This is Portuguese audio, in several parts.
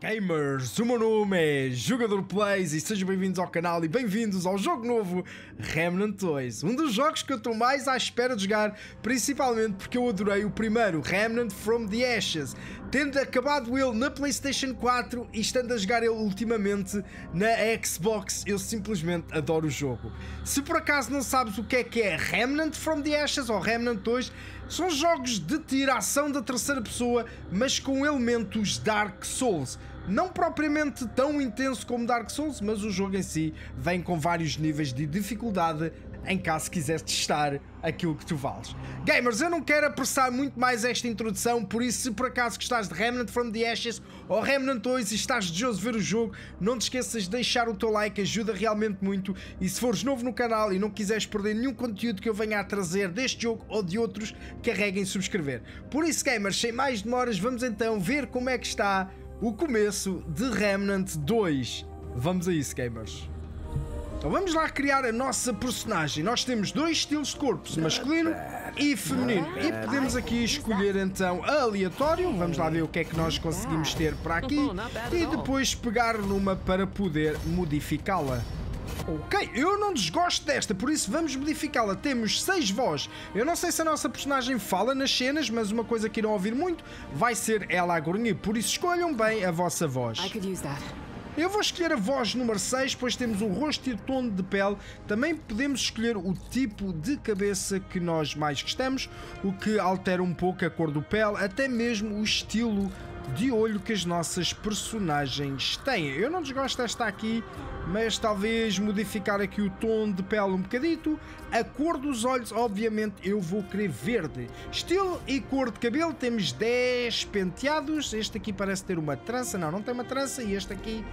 Gamers, o meu nome é Jogador Plays e sejam bem-vindos ao canal e bem-vindos ao jogo novo Remnant 2. Um dos jogos que eu estou mais à espera de jogar, principalmente porque eu adorei o primeiro, Remnant From The Ashes, tendo acabado ele na Playstation 4 e estando a jogar ele ultimamente na Xbox. Eu simplesmente adoro o jogo. Se por acaso não sabes o que é Remnant From The Ashes ou Remnant 2, são jogos de tiro, ação da terceira pessoa, mas com elementos Dark Souls. Não propriamente tão intenso como Dark Souls, mas o jogo em si vem com vários níveis de dificuldade em caso quiseres testar aquilo que tu vales. Gamers, eu não quero apressar muito mais esta introdução, por isso se por acaso gostares de Remnant From The Ashes ou Remnant 2 e estás desejoso de ver o jogo, não te esqueças de deixar o teu like, ajuda realmente muito. E se fores novo no canal e não quiseres perder nenhum conteúdo que eu venha a trazer deste jogo ou de outros, carrega em subscrever. Por isso, gamers, sem mais demoras, vamos então ver como é que está o começo de Remnant 2. Vamos a isso, gamers. Então vamos lá criar a nossa personagem. Nós temos dois estilos de corpos, masculino e feminino, e podemos aqui escolher então aleatório. Vamos lá ver o que é que nós conseguimos ter para aqui e depois pegar numa para poder modificá-la. Ok, eu não desgosto desta, por isso vamos modificá-la. Temos 6 vozes. Eu não sei se a nossa personagem fala nas cenas, mas uma coisa que irão ouvir muito vai ser ela a grunhir, por isso escolham bem a vossa voz. Eu vou escolher a voz número 6, pois temos o rosto e o tom de pele. Também podemos escolher o tipo de cabeça que nós mais gostamos, o que altera um pouco a cor do pele, até mesmo o estilo de olho que as nossas personagens têm. Eu não desgosto desta aqui, mas talvez modificar aqui o tom de pele um bocadito. A cor dos olhos, obviamente, eu vou querer verde. Estilo e cor de cabelo, temos 10 penteados. Este aqui parece ter uma trança. Não, não tem uma trança. E este aqui...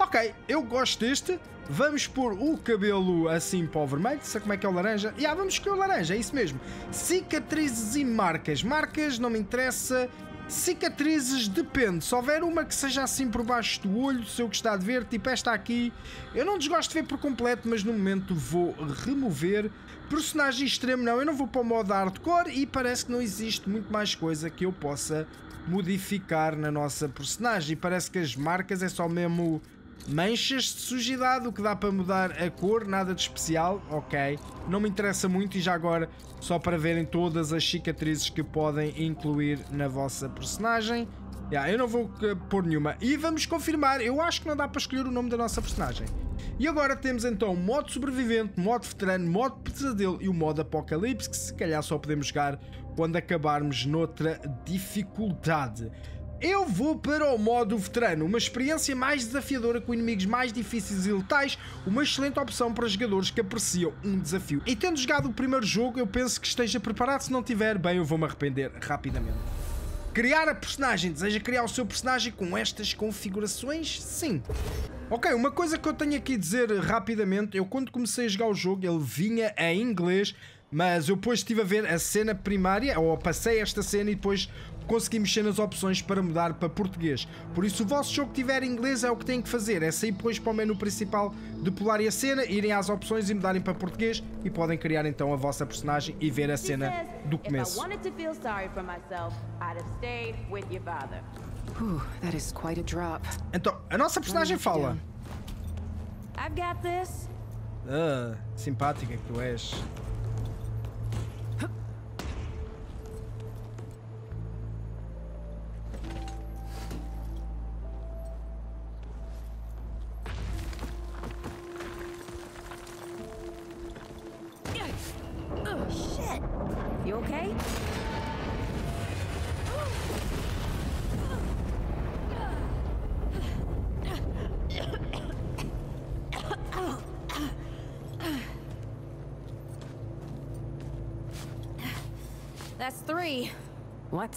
ok, eu gosto deste. Vamos pôr o cabelo assim para o vermelho. Sabe como é que é o laranja? Ah, vamos escolher o laranja, é isso mesmo. Cicatrizes e marcas. Marcas, não me interessa... Cicatrizes depende, se houver uma que seja assim por baixo do olho, se eu gostar de ver, tipo esta aqui, eu não desgosto de ver por completo, mas no momento vou remover. Personagem extremo não, eu não vou para o modo hardcore e parece que não existe muito mais coisa que eu possa modificar na nossa personagem. Parece que as marcas é só mesmo manchas de sujidade, o que dá para mudar a cor, nada de especial, ok. Não me interessa muito. E já agora, só para verem todas as cicatrizes que podem incluir na vossa personagem. Eu não vou pôr nenhuma. E vamos confirmar, eu acho que não dá para escolher o nome da nossa personagem. E agora temos então o modo sobrevivente, modo veterano, modo pesadelo e o modo apocalipse, que se calhar só podemos jogar quando acabarmos noutra dificuldade. Eu vou para o modo veterano, uma experiência mais desafiadora com inimigos mais difíceis e letais, uma excelente opção para jogadores que apreciam um desafio. E tendo jogado o primeiro jogo, eu penso que esteja preparado. Se não tiver, bem, eu vou-me arrepender rapidamente. Criar a personagem. Deseja criar o seu personagem com estas configurações? Sim. Ok, uma coisa que eu tenho aqui a dizer rapidamente, eu quando comecei a jogar o jogo, ele vinha em inglês, mas eu depois estive a ver a cena primária, ou passei esta cena e depois consegui mexer nas opções para mudar para português. Por isso, se o vosso jogo tiver em inglês, é o que têm que fazer, é sair depois para o menu principal, depolarem a cena, irem às opções e mudarem para português e podem criar então a vossa personagem e ver a cena do começo. Então, a nossa personagem fala. Ah, simpática que tu és. That's 3. What?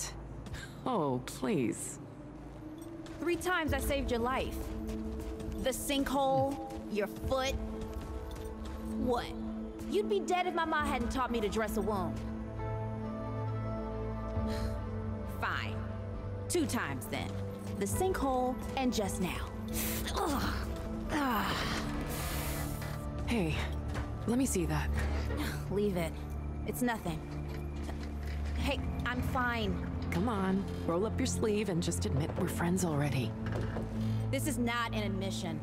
Oh, please. 3 times I saved your life. The sinkhole, your foot. What? You'd be dead if my mom hadn't taught me to dress a wound. Fine. 2 times then. The sinkhole and just now. Ugh. Ugh. Hey, let me see that. Leave it. It's nothing. Hey, I'm fine. Come on, roll up your sleeve and just admit we're friends already. This is not an admission.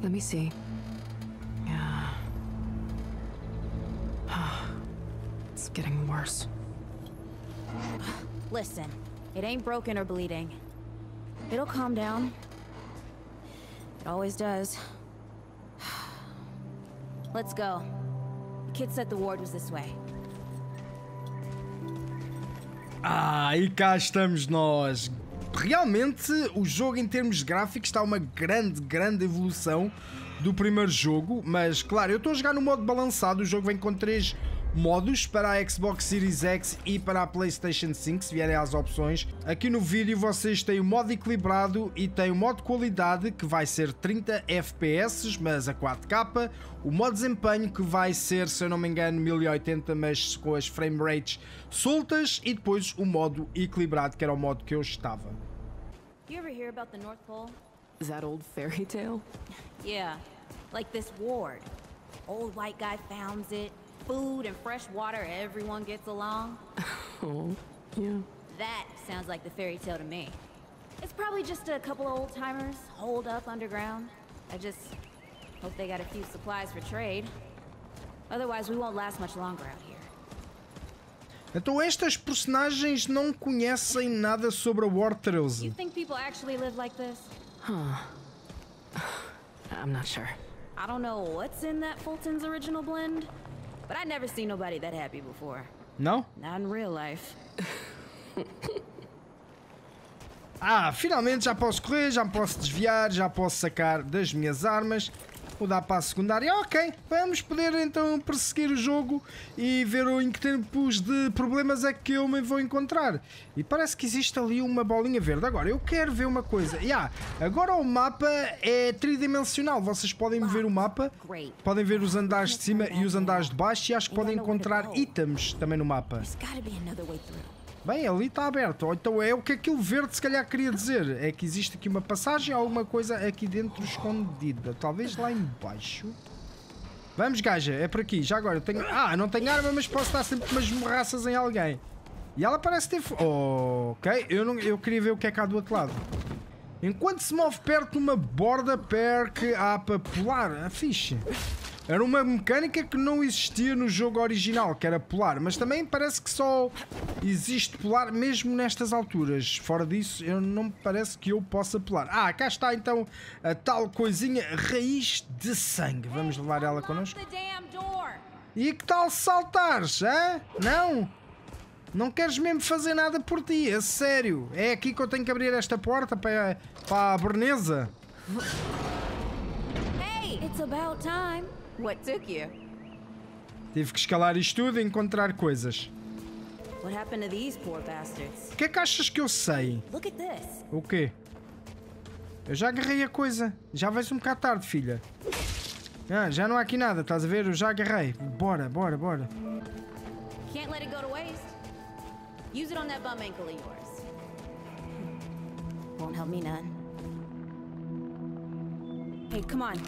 Let me see. Yeah. It's getting worse. Listen, it ain't broken or bleeding. It'll calm down. It always does. Let's go. The kid said the ward was this way. Ah, e cá estamos nós. Realmente, o jogo em termos de gráficos está uma grande evolução do primeiro jogo, mas claro, eu estou a jogar no modo balançado. O jogo vem com 3 modos para a Xbox Series X e para a Playstation 5, se vierem às opções. Aqui no vídeo vocês têm o modo equilibrado e têm o modo qualidade, que vai ser 30 FPS, mas a 4K. O modo desempenho, que vai ser, se eu não me engano, 1080, mas com as frame rates soltas. E depois o modo equilibrado, que era o modo que eu estava. You ever hear about the North Pole? Is that old fairy tale? Yeah, like this ward. Old white guy founds it. Food and fresh water, everyone gets along. Oh, yeah. That sounds like the fairy tale to me. It's probably just a couple of old timers holed up underground. I just hope they got a few supplies for trade. Otherwise, we won't last much longer out here. Então estas personagens não conhecem nada sobre a Ward 13. You think people actually live like this? Huh. I'm not sure. I don't know what's in that Fulton's original blend. But I never seen nobody that happy before. Não? Not in real life. Ah, finalmente já posso correr, já me posso desviar, já posso sacar das minhas armas, mudar para a secundária. Ok, vamos poder então perseguir o jogo e ver em que tempos de problemas é que eu me vou encontrar. E parece que existe ali uma bolinha verde. Agora, eu quero ver uma coisa. Agora o mapa é tridimensional. Vocês podem ver o mapa, podem ver os andares de cima e os andares de baixo, e acho que podem encontrar itens também no mapa. Bem, ali está aberto. Então é o que aquilo verde se calhar queria dizer. É que existe aqui uma passagem, alguma coisa aqui dentro escondida. Talvez lá em baixo. Vamos, gaja, é por aqui. Já agora eu tenho... Ah, não tenho arma, mas posso dar sempre umas morraças em alguém. E ela parece ter... Oh, ok, eu queria ver o que é cá do outro lado. Enquanto se move perto de uma borda perque a papular. Ah, fixe. Era uma mecânica que não existia no jogo original, que era pular, mas também parece que só existe pular mesmo nestas alturas. Fora disso, eu não me parece que eu possa pular. Ah, cá está então a tal coisinha, raiz de sangue. Vamos levar ela connosco. E que tal saltares, hã? Não? Não queres mesmo fazer nada por ti, é sério. É aqui que eu tenho que abrir esta porta para a Bernesa. Hey, it's about time. What took you? Tive que escalar isto tudo e encontrar coisas. What happened to these poor bastards? O que é que achas que eu sei? Look at this. O quê? Eu já agarrei a coisa. Já vais um bocado tarde, filha. Ah, já não há aqui nada, estás a ver? Eu já agarrei. Bora. Can't let it go to waste. Use it on that bum ankle of yours. Won't help me none. Hey, come on.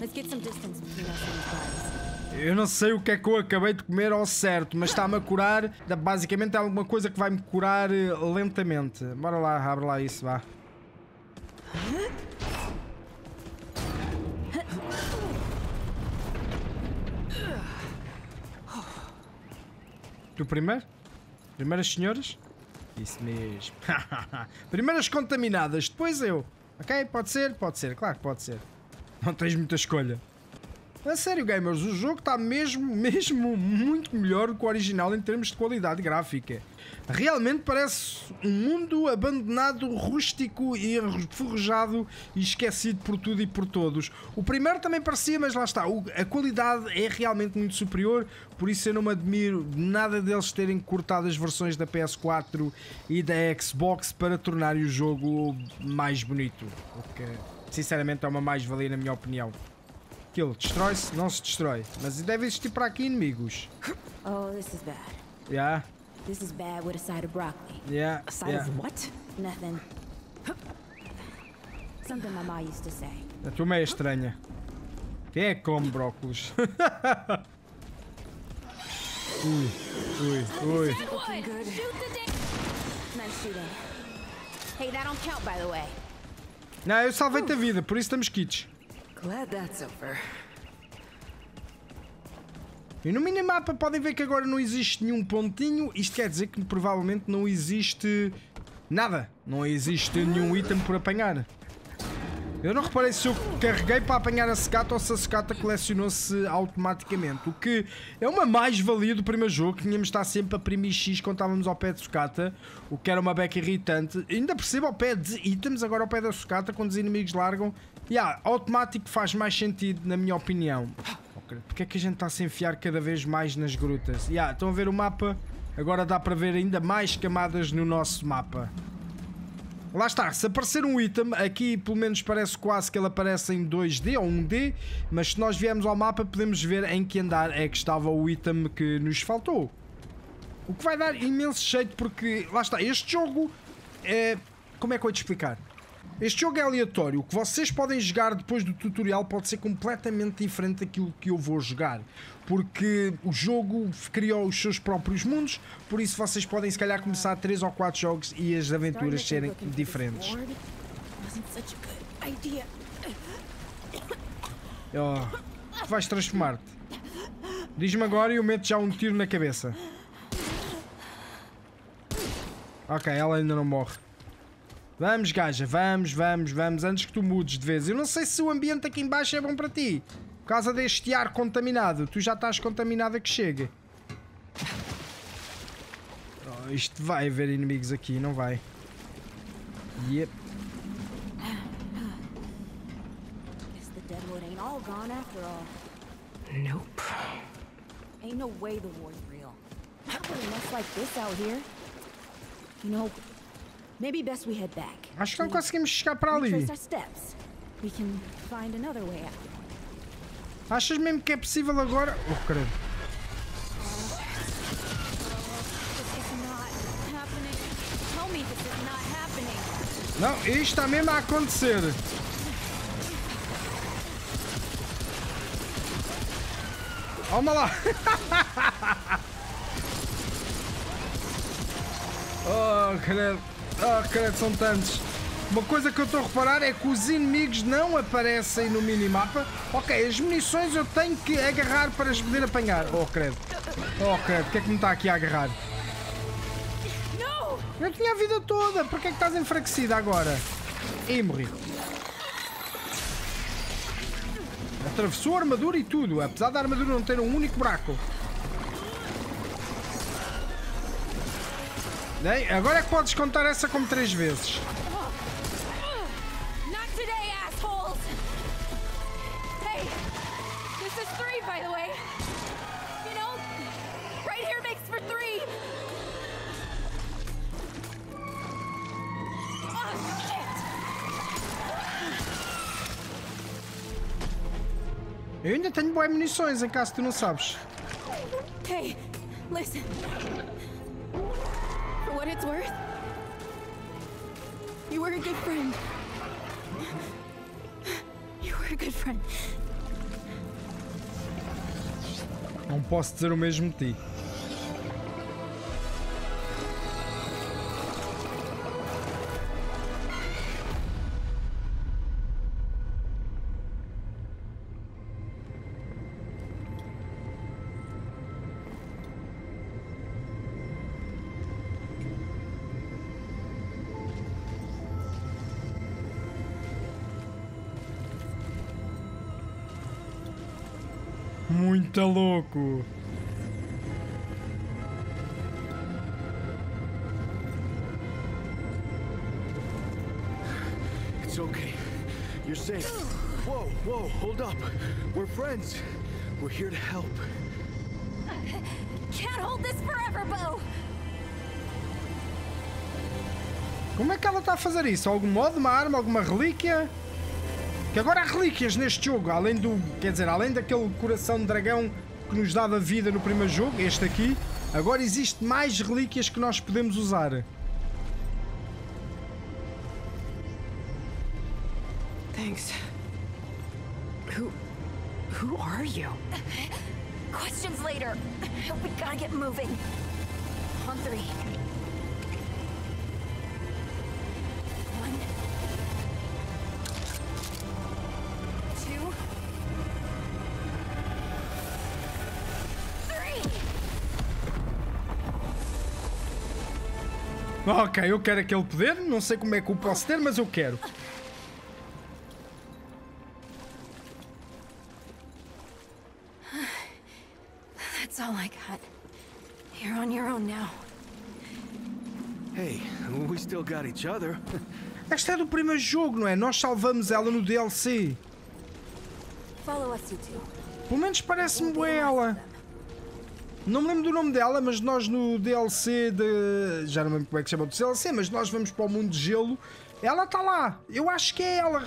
Let's get some distance between us and these guys. Eu não sei o que é que eu acabei de comer ao certo, mas está-me a curar. Basicamente é alguma coisa que vai-me curar lentamente. Bora lá, abre lá isso, vá. Tu primeiro? Primeiras senhoras? Isso mesmo. Primeiras contaminadas, depois eu. Ok? Pode ser, claro que pode ser. Não tens muita escolha. A sério, gamers, o jogo está mesmo muito melhor do que o original em termos de qualidade gráfica. Realmente parece um mundo abandonado, rústico e enferrujado e esquecido por tudo e por todos. O primeiro também parecia, mas lá está, a qualidade é realmente muito superior, por isso eu não me admiro nada deles terem cortado as versões da PS4 e da Xbox para tornar o jogo mais bonito. Ok. Sinceramente é uma mais-valia na minha opinião. Aquilo destrói-se, não se destrói. Mas deve existir para aqui inimigos. Oh, this is bad. Yeah. This is bad with a side of broccoli. Yeah. A side of what? Nothing. Something my mom used to say. A tua mãe é estranha. Quem é que come brócolos? Ui. Hey, that don't count, by the way. Não, eu salvei-te a vida, por isso estamos quites. E no minimapa podem ver que agora não existe nenhum pontinho. Isto quer dizer que provavelmente não existe nada. Não existe nenhum item por apanhar. Eu não reparei se eu carreguei para apanhar a Segata ou se a Segata colecionou-se automaticamente. O que é uma mais-valia do primeiro jogo, que tínhamos de estar sempre a primir X quando estávamos ao pé de Segata, o que era uma beca irritante. Ainda percebo ao pé de itens, agora ao pé da Segata, quando os inimigos largam. Yeah, automático faz mais sentido, na minha opinião. Porque é que a gente está a se enfiar cada vez mais nas grutas? Yeah, estão a ver o mapa? Agora dá para ver ainda mais camadas no nosso mapa. Lá está, se aparecer um item, aqui pelo menos parece quase que ele aparece em 2D ou 1D, mas se nós viemos ao mapa podemos ver em que andar é que estava o item que nos faltou. O que vai dar imenso jeito porque, lá está, este jogo é... como é que eu ia te explicar? Este jogo é aleatório, o que vocês podem jogar depois do tutorial pode ser completamente diferente daquilo que eu vou jogar, porque o jogo criou os seus próprios mundos, por isso vocês podem se calhar começar 3 ou 4 jogos e as aventuras serem diferentes. Oh, tu vais transformar-te. Diz-me agora e eu meto já um tiro na cabeça. Ok, ela ainda não morre. Vamos gaja, vamos, antes que tu mudes de vez. Eu não sei se o ambiente aqui em baixo é bom para ti. Por causa deste ar contaminado. Tu já estás contaminada que chega. Oh, isto vai haver inimigos aqui, não vai? Yep. Nope. Ain't no way the war's real. Acho que não conseguimos chegar para ali. Achas mesmo que é possível agora? Oh, credo. Não, isto está mesmo a acontecer. Vamos lá. Oh, credo. Ah, oh, caralho, são tantos. Uma coisa que eu estou a reparar é que os inimigos não aparecem no minimapa. Ok, as munições eu tenho que agarrar para as poder apanhar. Oh, credo. Oh, credo, o que é que me está aqui a agarrar? Eu tinha a vida toda, porque é que estás enfraquecida agora? E morri. Atravessou a armadura e tudo, apesar da armadura não ter um único buraco. Agora é que podes contar essa como 3 vezes. Eu ainda tenho boas munições, em caso tu não sabes. Hey, listen. For what it's worth, you were a good friend. You were a good friend. Não posso dizer o mesmo de ti. Muito louco. It's okay. You're safe. Whoa, whoa, hold up. We're friends. We're here to help. Can't hold this forever, Bo. Como é que ela está a fazer isso? Algum modo, uma arma, alguma relíquia? Que agora há relíquias neste jogo, além do, quer dizer, além daquele coração de dragão que nos dava vida no primeiro jogo, este aqui, agora existe mais relíquias que nós podemos usar. Thanks. Who are you? Questions later. We gotta get moving. On 3. 1 Ok, eu quero aquele poder. Não sei como é que o posso ter, mas eu quero. That's all I got. You're on your own now. Hey, we still got each other. Esta é do primeiro jogo, não é? Nós salvamos ela no DLC. Pelo menos parece-me boa ela. Não me lembro do nome dela, mas nós no DLC de... Já não me lembro como é que se chama o DLC, mas nós vamos para o mundo de gelo. Ela está lá. Eu acho que é ela.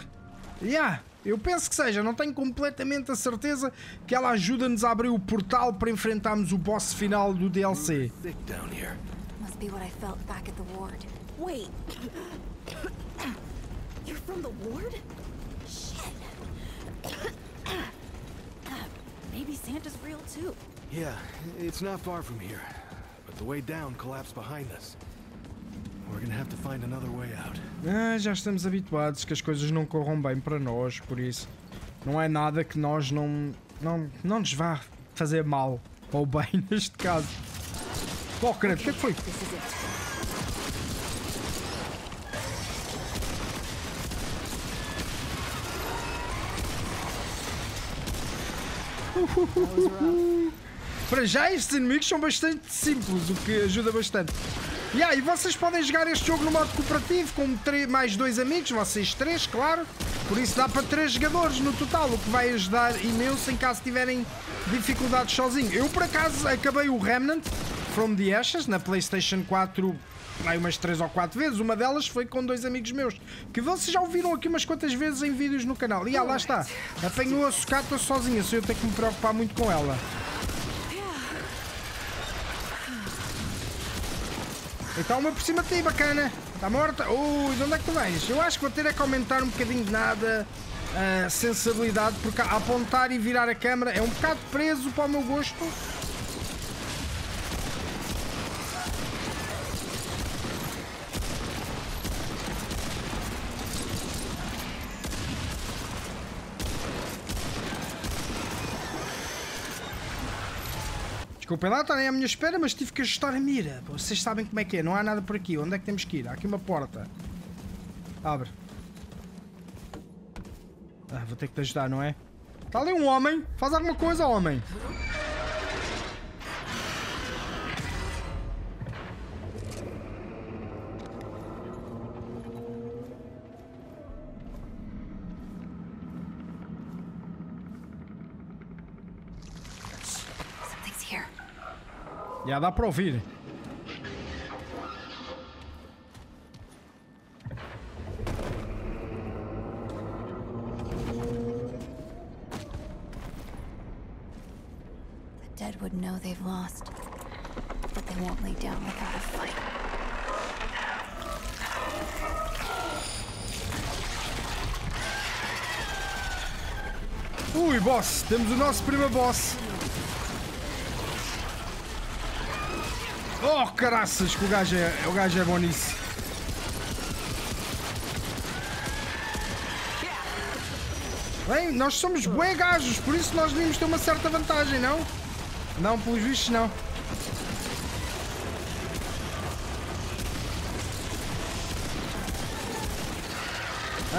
Yeah, eu penso que seja. Não tenho completamente a certeza que ela ajuda-nos a abrir o portal para enfrentarmos o boss final do DLC. You're from the ward? Shit. Maybe Santa's real too. Yeah, it's not far from here. But the way down collapsed behind us. We're gonna have to find another way out. Ah, já estamos habituados que as coisas não corram bem para nós, por isso não é nada que nós não nos vá fazer mal ou bem neste caso. Oh, credo, o que é que foi? Para já estes inimigos são bastante simples, o que ajuda bastante. Yeah, e vocês podem jogar este jogo no modo cooperativo com mais dois amigos, vocês três, claro. Por isso dá para 3 jogadores no total, o que vai ajudar imenso em caso tiverem dificuldades sozinhos. Eu por acaso acabei o Remnant From The Ashes na Playstation 4 aí umas 3 ou 4 vezes. Uma delas foi com 2 amigos meus, que vocês já ouviram aqui umas quantas vezes em vídeos no canal. E ah, lá está, apanhou a sucata sozinha, sem eu ter que me preocupar muito com ela. Então uma por cima de ti, bacana. Está morta? Ui, de onde é que tu vens? Eu acho que vou ter é que aumentar um bocadinho de nada a sensibilidade, porque apontar e virar a câmera é um bocado preso para o meu gosto. Desculpem lá, estarem à minha espera, mas tive que ajustar a mira. Vocês sabem como é que é, não há nada por aqui. Onde é que temos que ir? Há aqui uma porta. Abre. Ah, vou ter que te ajudar, não é? Está ali um homem. Faz alguma coisa, homem. Já dá para ouvir. The dead would know they've lost, but they won't lay down without a fight. Ui, boss, temos o nosso primeiro boss. Oh, caraças, que o gajo é bom nisso. Bem, nós somos bué gajos, por isso nós devíamos ter uma certa vantagem, não? Não, pelos vistos, não.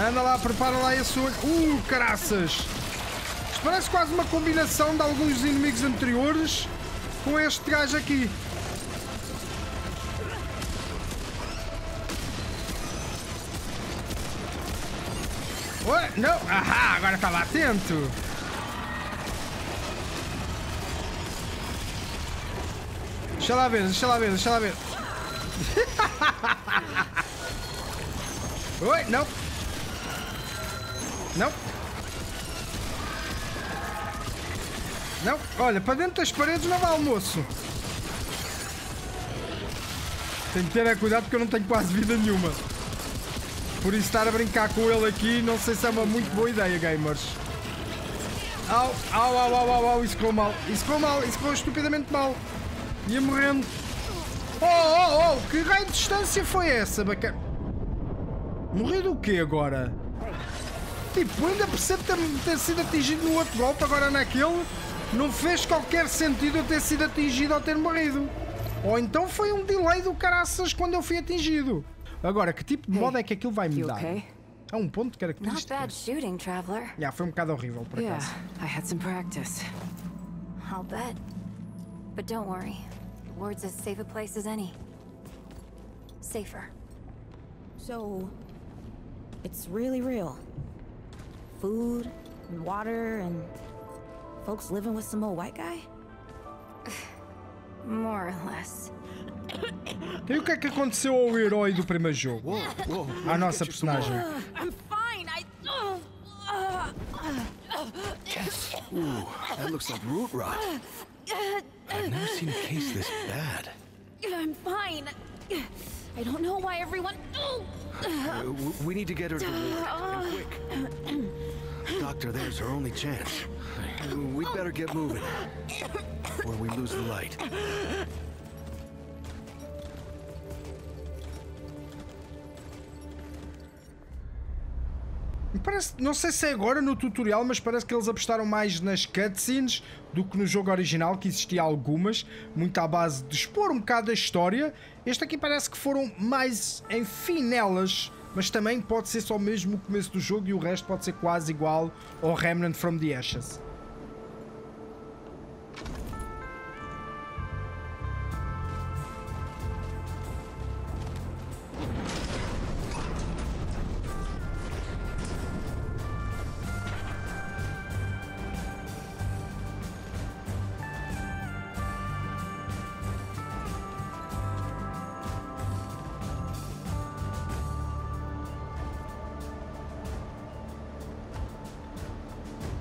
Anda lá, prepara lá esse olho. Caraças! Isto parece quase uma combinação de alguns inimigos anteriores com este gajo aqui. Oh, não! Ahá! Agora está lá atento! Deixa lá ver, deixa lá ver, deixa lá ver! Oi! Não! Não! Não! Olha, para dentro das paredes não vale, moço! Tenho que ter cuidado porque eu não tenho quase vida nenhuma. Por isso estar a brincar com ele aqui, não sei se é uma muito boa ideia, gamers. Au, au, au, au, au, au, isso ficou mal. Isso ficou mal, isso ficou estupidamente mal. Ia morrendo. Oh, oh, oh, que raio de distância foi essa, bacana? Morri do quê agora? Tipo, ainda percebo ter sido atingido no outro golpe, agora naquele. Não fez qualquer sentido eu ter sido atingido ou ter morrido. Ou então foi um delay do caraças quando eu fui atingido. Agora, que tipo de modo é que aquilo vai me dar? A um ponto que era que foi um bocado horrível, por acaso. It's really real. Food and water and folks living with some old white guy? More or less. E o que é que aconteceu ao herói do primeiro jogo? A nossa personagem. I'm fine. That looks like root rot. I've never seen a case this bad. I'm fine. I don't know why everyone... We need to get her to the ward, quick. Doctor, there's her only chance. We'd better get moving, or we lose the light. Parece, não sei se é agora no tutorial, mas parece que eles apostaram mais nas cutscenes do que no jogo original, que existia algumas, muito à base de expor um bocado a história. Este aqui parece que foram mais em finelas, mas também pode ser só mesmo o começo do jogo e o resto pode ser quase igual ao Remnant From The Ashes.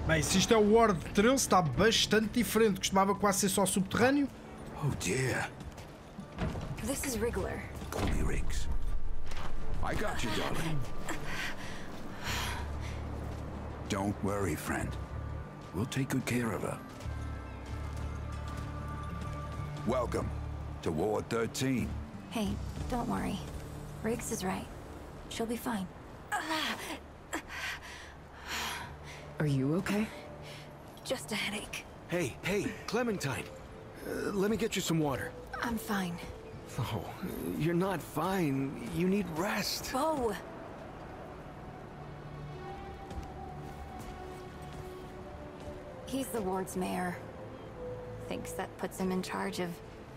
Bem, se isto é o Ward 13, está bastante diferente. Costumava quase ser só subterrâneo. Oh dear. This is regular. Call me Riggs. I got you, darling. Don't worry, friend. We'll take good care of her. Welcome to Ward 13. Hey, don't worry. Riggs is right. She'll be fine. Are you okay? Just a headache. Hey, hey, Clementine. Let me get you some water. I'm fine. Oh, you're not fine. You need rest. Bo! He's the ward's mayor. Thinks that puts him in charge of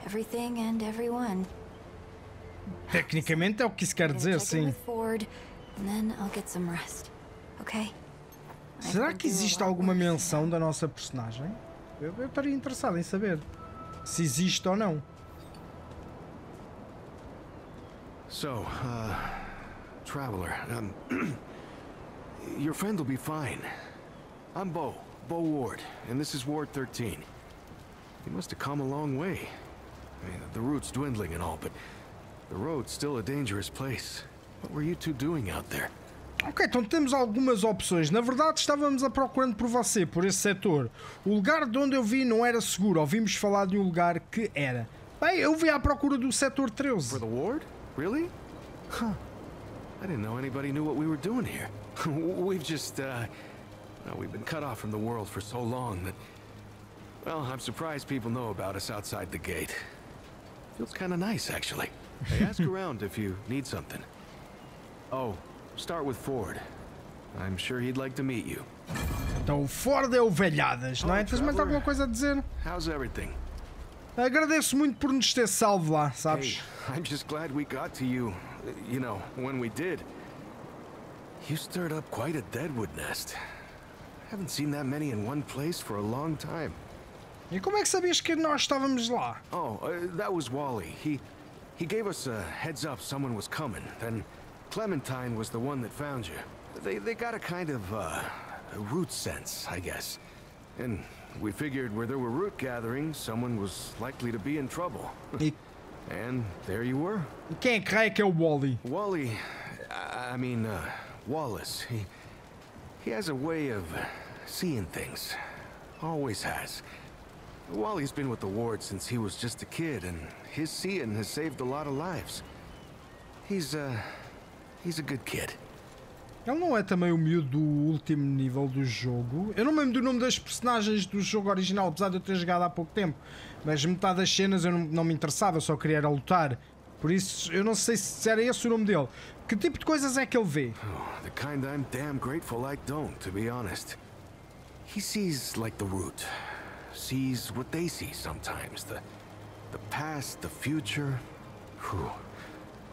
everything and everyone. Tecnicamente é o que isso quer dizer, sim. Ford, and then I'll get some rest. Okay? Será que existe alguma menção da nossa personagem? Eu estaria interessado em saber se existe ou não. So, traveler, your friend will be fine. I'm Bo Ward, and this is Ward 13. You must have come a long way. I mean, the route's dwindling and all, but the road's still a dangerous place. What were you two doing out there? Ok, então temos algumas opções. Na verdade, estávamos a procurando por você, por esse setor. O lugar de onde eu vi não era seguro. Ouvimos falar de um lugar que era. Bem, eu vim à procura do setor 13. For the ward? Really? Huh. I didn't know anybody knew what we were doing here. We've just, we've been cut off from the world for so long that... Well, I'm surprised people know about us outside the gate. Feels kind of nice, actually. Hey, ask around if you need something. Oh... Start with Ford. I'm sure he'd like to meet you. Então Ford é ovelhadas, não é? Tens mais alguma coisa a dizer? How's everything? Agradeço muito por nos ter salvo lá, sabes? Hey, I'm just glad we got to you. You know, when we did. You stirred up quite a deadwood nest. I haven't seen that many in one place for a long time. E como é que sabias que nós estávamos lá? Oh, that was Wally. He gave us a heads up someone was coming. Then Clementine was the one that found you. They got a kind of a root sense, I guess. And we figured where there were root gatherings, someone was likely to be in trouble. And there you were. Quem crê que é o Wally? Wally, I mean Wallace. He has a way of seeing things. Always has. Wally's been with the ward since he was just a kid, and his seeing has saved a lot of lives. He's a good kid. Ele não é também o miúdo do último nível do jogo? Eu não me lembro do nome das personagens do jogo original, apesar de eu ter jogado há pouco tempo. Mas metade das cenas eu não me interessava, só queria era lutar. Por isso, eu não sei se era esse o nome dele. Que tipo de coisas é que ele vê? The kind I'm damn grateful I don't, to be honest. He sees like the root. Sees what they see sometimes. The past, the future. Whew.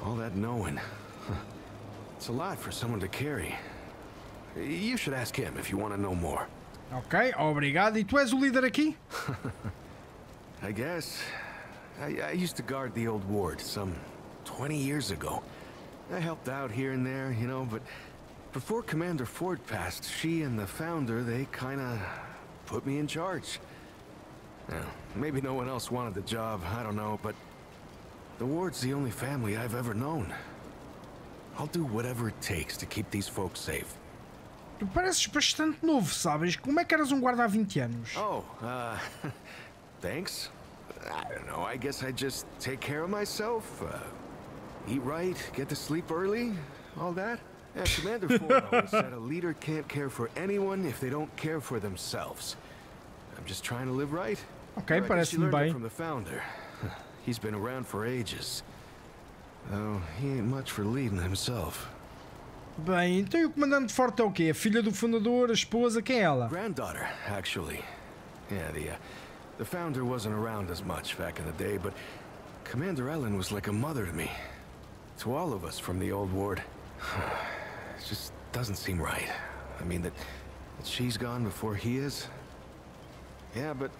All that knowing. It's a lot for someone to carry. You should ask him if you want to know more. Okay, obrigado. E tu és o líder aqui? I guess. I used to guard the old ward some 20 years ago. I helped out here and there, you know, but before Commander Ford passed, she and the founder, they kind of put me in charge. Now, maybe no one else wanted the job, I don't know, but the ward's the only family I've ever known. I'll do whatever it takes to keep these folks safe. Tu pareces bastante novo, sabes? Como é que eras guarda há 20 anos? Oh, thanks. I don't know. I guess I just take care of myself. Eat right, get to sleep early, all that. Yeah, Commander Ford always said a leader can't care for anyone if they don't care for themselves. I'm just trying to live right. Okay, but I learned it from the founder. He's been around for ages. Oh, he ain't much for leading himself. Bem, então e o comandante Ford é o quê? A filha do fundador, a esposa, quem é ela? Granddaughter, actually. Yeah, the founder wasn't around as much back in the day, but Commander Ellen was like a mother to me. To all of us from the old ward. It just doesn't seem right. I mean that she's gone before he is. Yeah, but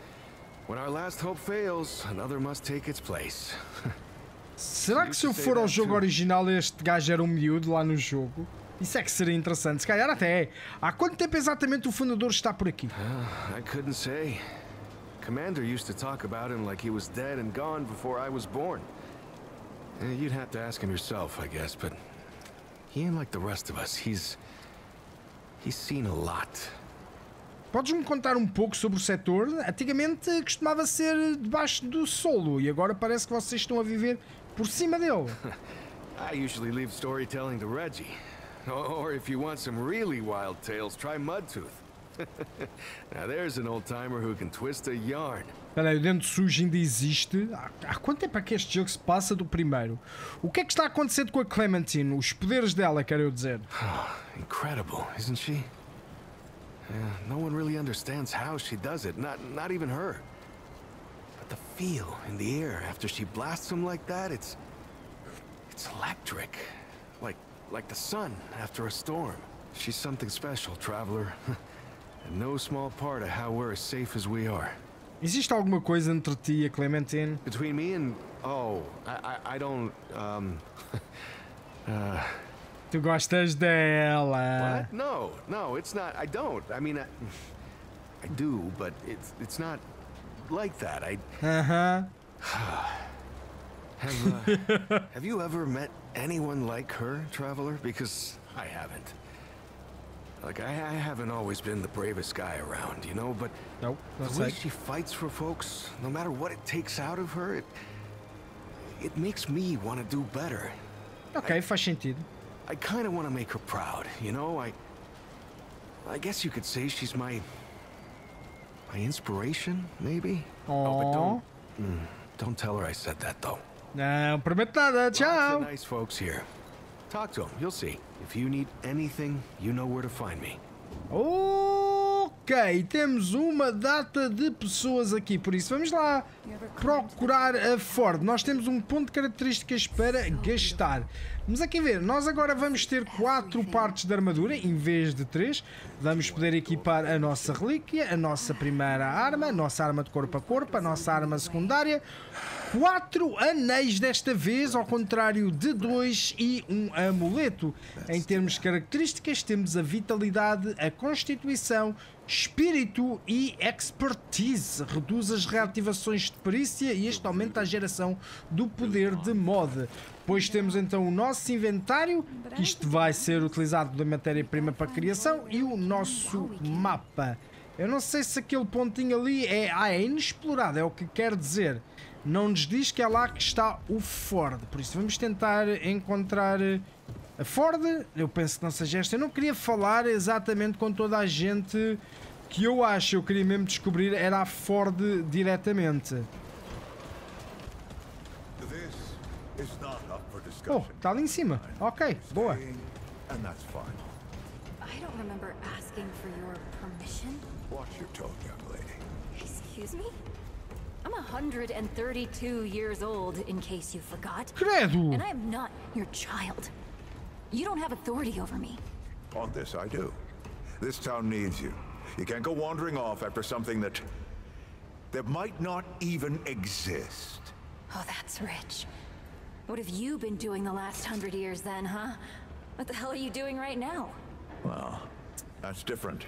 when our last hope fails, another must take its place. Será que se eu for ao jogo original este gajo era um miúdo lá no jogo? Isso é que seria interessante, se calhar até é. Há quanto tempo exatamente o fundador está por aqui? I couldn't say. Commander used to talk about him like he was dead and gone before I was born. You'd have to ask him yourself, I guess, but he ain't like the rest of us. He's seen a lot. Podes-me contar pouco sobre o setor? Antigamente costumava ser debaixo do solo e agora parece que vocês estão a viver por cima dele. I usually leave storytelling to Reggie. Or if you want some really wild tales, try Mudtooth. Now there's an old timer who can twist a yarn. Peraí, o dente sujo ainda existe? Há quanto tempo é que este jogo se passa do primeiro? O que é que está acontecendo com a Clementine? Os poderes dela, quero eu dizer. Incredible, isn't she? No one really understands how she does it, not even her. But the feel in the air after she blasts him like that, it's electric. Like the sun after a storm. She's something special, traveler. And no small part of how we're as safe as we are. Existe alguma coisa entre ti e a Clementine? Between me and I don't Tu gostas dela? What? No, it's not. I don't. I mean I do, but it's not like that. Have you ever met anyone like her, traveler? Because I haven't. Like I haven't always been the bravest guy around, you know, but nope, the way she fights for folks, no matter what it takes out of her, it makes me want to do better. Okay, faz sentido. I kind of want to make her proud, you know. I guess you could say she's my inspiration, maybe. Oh, but don't tell her I said that though. Não prometo nada. Tchau. Lots of nice folks here. Talk to him, you'll see. If you need anything, you know where to find me. Ok, temos uma data de pessoas aqui, por isso vamos lá procurar a Ford. Nós temos ponto de características para gastar. Vamos aqui ver, nós agora vamos ter 4 partes de armadura em vez de 3. Vamos poder equipar a nossa relíquia, a nossa primeira arma, a nossa arma de corpo a corpo, a nossa arma secundária. 4 anéis desta vez, ao contrário de 2 e um amuleto. Em termos de características, temos a vitalidade, a constituição, espírito e expertise. Reduz as reativações de perícia e este aumenta a geração do poder de mod. Depois temos então o nosso inventário, que isto vai ser utilizado da matéria-prima para a criação, e o nosso mapa. Eu não sei se aquele pontinho ali é inexplorado, é o que quer dizer. Não nos diz que é lá que está o Ford, por isso vamos tentar encontrar A Ford, eu penso que não seja esta. Eu não queria falar exatamente com toda a gente que eu acho. Eu queria mesmo descobrir, era a Ford diretamente. Oh, está ali em cima. Ok, boa. I'm 132 years old, in case you forgot. Credo. And I am not your child. You don't have authority over me. On this, I do. This town needs you. You can't go wandering off after something that might not even exist. Oh, that's rich. What have you been doing the last 100 years then, huh? What the hell are you doing right now? Well, that's different.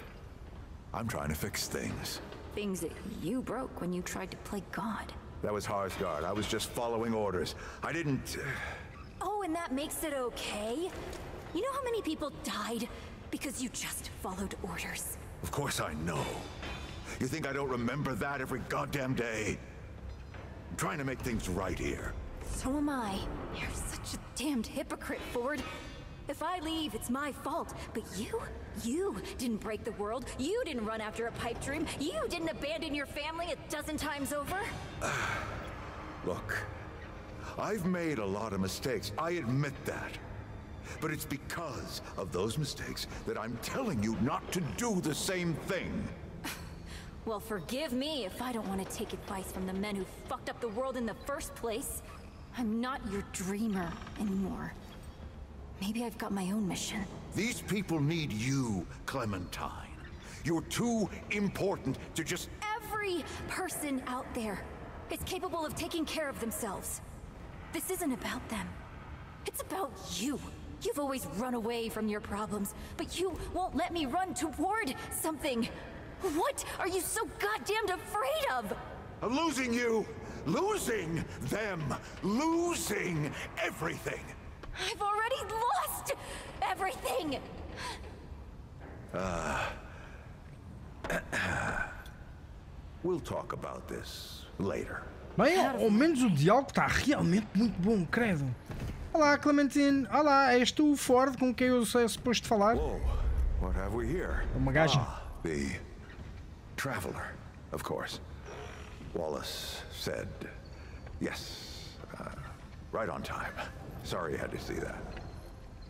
I'm trying to fix things. Things that you broke when you tried to play God. That was Harsgard. I was just following orders. I didn't... Oh, and that makes it okay? You know how many people died because you just followed orders? Of course I know. You think I don't remember that every goddamn day? I'm trying to make things right here. So am I. You're such a damned hypocrite, Ford. If I leave, it's my fault. But you didn't break the world. You didn't run after a pipe dream. You didn't abandon your family a dozen times over. Look, I've made a lot of mistakes. I admit that. But it's because of those mistakes that I'm telling you not to do the same thing. Well, forgive me if I don't want to take advice from the men who fucked up the world in the first place. I'm not your dreamer anymore. Maybe I've got my own mission. These people need you, Clementine. You're too important to just... Every person out there is capable of taking care of themselves. This isn't about them. It's about you. You've always run away from your problems, but you won't let me run toward something. What are you so goddamn afraid of? I'm losing you, losing them, losing everything. I've already lost everything. We'll talk about this later. Bem, ao menos o diálogo está realmente muito bom, credo. Olá, Clementine. Olá, és tu, Ford, com quem eu sei suposto falar? What have we here? Uma gaja. The traveler, of course. Wallace said, yes, right on time. Sorry you had to see that.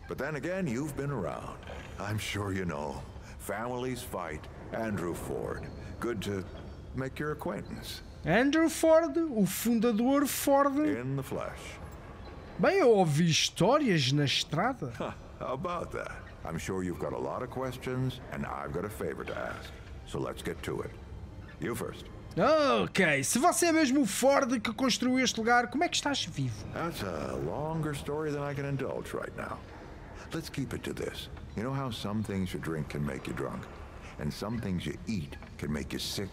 But then again, you've been around. I'm sure you know. Families fight. Andrew Ford. Good to make your acquaintance. Andrew Ford, o fundador Ford. In the flesh. Bem, eu ouvi histórias na estrada. How about that? I'm sure you've got a lot of questions, and I've got a favor to ask. So let's get to it. You first. Ok, se você é mesmo o Ford que construiu este lugar, como é que estás vivo? That's a longer story than I can indulge right now. Let's keep it to this. You know how some things you drink can make you drunk, and some things you eat can make you sick